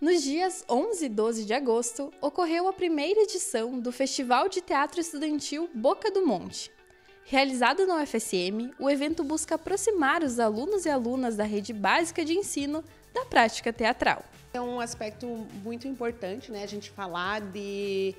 Nos dias 11 e 12 de agosto, ocorreu a primeira edição do Festival de Teatro Estudantil Boca do Monte. Realizado na UFSM, o evento busca aproximar os alunos e alunas da rede básica de ensino da prática teatral. É um aspecto muito importante, né, a gente falar de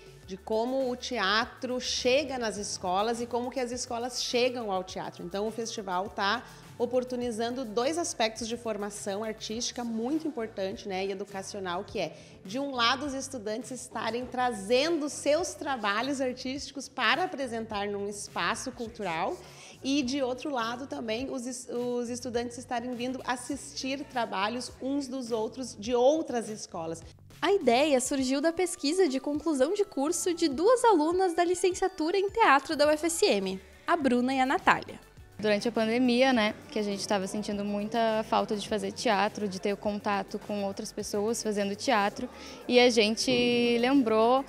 como o teatro chega nas escolas e como que as escolas chegam ao teatro. Então o festival está oportunizando dois aspectos de formação artística muito importante, né, e educacional, que é, de um lado, os estudantes estarem trazendo seus trabalhos artísticos para apresentar num espaço cultural e, de outro lado, também os estudantes estarem vindo assistir trabalhos uns dos outros de outras escolas. A ideia surgiu da pesquisa de conclusão de curso de duas alunas da Licenciatura em Teatro da UFSM, a Bruna e a Natália. Durante a pandemia, né, que a gente estava sentindo muita falta de fazer teatro, de ter o contato com outras pessoas fazendo teatro, e a gente lembrou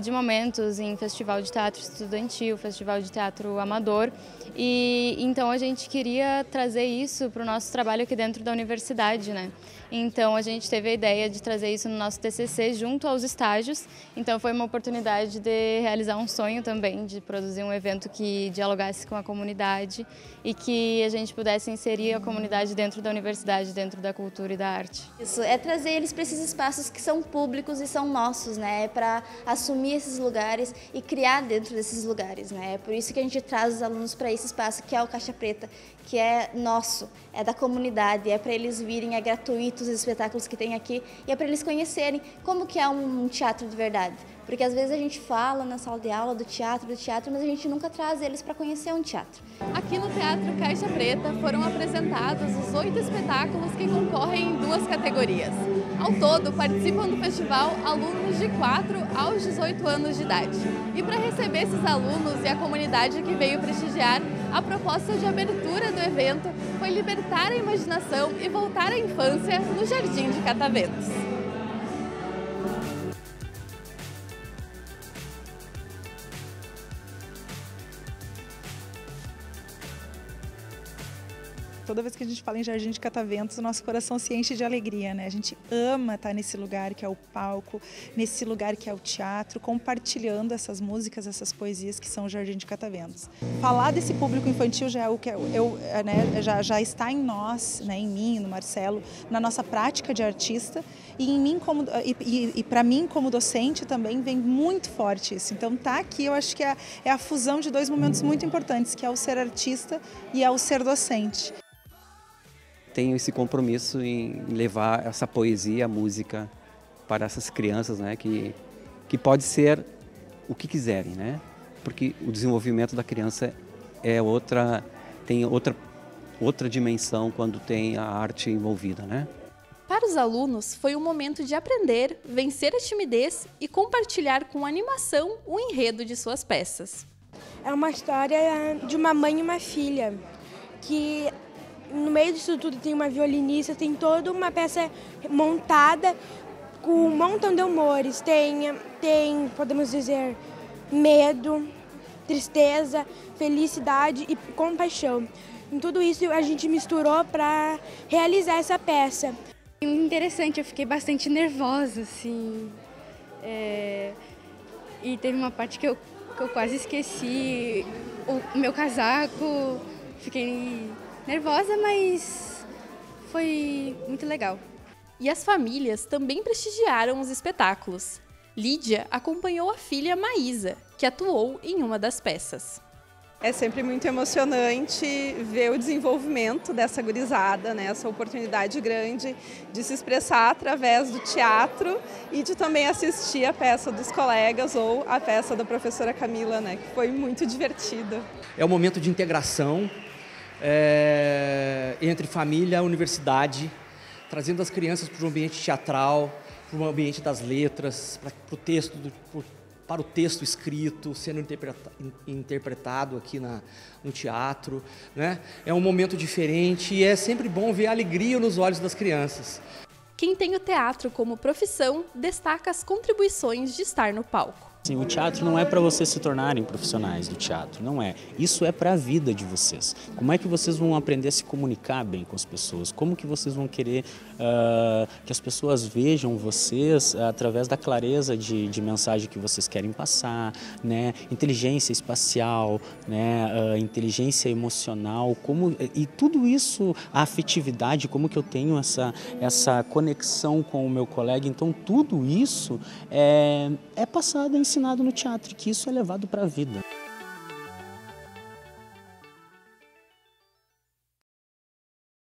de momentos em festival de teatro estudantil, festival de teatro amador, e então a gente queria trazer isso para o nosso trabalho aqui dentro da universidade, né? Então a gente teve a ideia de trazer isso no nosso TCC junto aos estágios, então foi uma oportunidade de realizar um sonho também, de produzir um evento que dialogasse com a comunidade e que a gente pudesse inserir a comunidade dentro da universidade, dentro da cultura e da arte. Isso é trazer eles para esses espaços que são públicos e são nossos, né? Para assumir esses lugares e criar dentro desses lugares, né? É por isso que a gente traz os alunos para esse espaço que é o Caixa Preta, que é nosso, é da comunidade, é para eles virem, é gratuito os espetáculos que tem aqui e é para eles conhecerem como que é um teatro de verdade. Porque às vezes a gente fala na sala de aula do teatro, mas a gente nunca traz eles para conhecer um teatro. Aqui no Teatro Caixa Preta foram apresentados os 8 espetáculos que concorrem em 2 categorias. Ao todo, participam do festival alunos de 4 aos 18 anos de idade. E para receber esses alunos e a comunidade que veio prestigiar, a proposta de abertura do evento foi libertar a imaginação e voltar à infância no Jardim de Cataventos. Toda vez que a gente fala em Jardim de Cataventos, o nosso coração se enche de alegria, né? A gente ama estar nesse lugar que é o palco, nesse lugar que é o teatro, compartilhando essas músicas, essas poesias que são o Jardim de Cataventos. Falar desse público infantil já é o que eu, né, já está em nós, né, em mim, no Marcelo, na nossa prática de artista e em mim como e para mim como docente também vem muito forte isso. Então tá aqui, eu acho que é a fusão de dois momentos muito importantes, que é o ser artista e é o ser docente. Tenho esse compromisso em levar essa poesia, a música para essas crianças, né, que pode ser o que quiserem, né? Porque o desenvolvimento da criança é tem outra dimensão quando tem a arte envolvida, né? Para os alunos foi um momento de aprender, vencer a timidez e compartilhar com animação o enredo de suas peças. É uma história de uma mãe e uma filha que no meio disso tudo tem uma violinista, tem toda uma peça montada com um montão de humores. Tem, podemos dizer, medo, tristeza, felicidade e compaixão. Em tudo isso a gente misturou para realizar essa peça. Interessante, eu fiquei bastante nervosa, assim. E teve uma parte que eu quase esqueci o meu casaco. Fiquei nervosa, mas foi muito legal. E as famílias também prestigiaram os espetáculos. Lídia acompanhou a filha Maísa, que atuou em uma das peças. É sempre muito emocionante ver o desenvolvimento dessa gurizada, né? Essa oportunidade grande de se expressar através do teatro e de também assistir a peça dos colegas ou a peça da professora Camila, né? Que foi muito divertida. É um momento de integração, entre família e universidade, trazendo as crianças para o ambiente teatral, para o ambiente das letras, para o texto escrito, sendo interpretado aqui no teatro, né? É um momento diferente e é sempre bom ver a alegria nos olhos das crianças. Quem tem o teatro como profissão destaca as contribuições de estar no palco. Assim, o teatro não é para vocês se tornarem profissionais do teatro, não é. Isso é para a vida de vocês. Como é que vocês vão aprender a se comunicar bem com as pessoas? Como que vocês vão querer que as pessoas vejam vocês através da clareza de mensagem que vocês querem passar, né? Inteligência espacial, né? Inteligência emocional, como, e tudo isso, a afetividade, como que eu tenho essa conexão com o meu colega. Então tudo isso é passado, é ensinado no teatro, que isso é levado para a vida.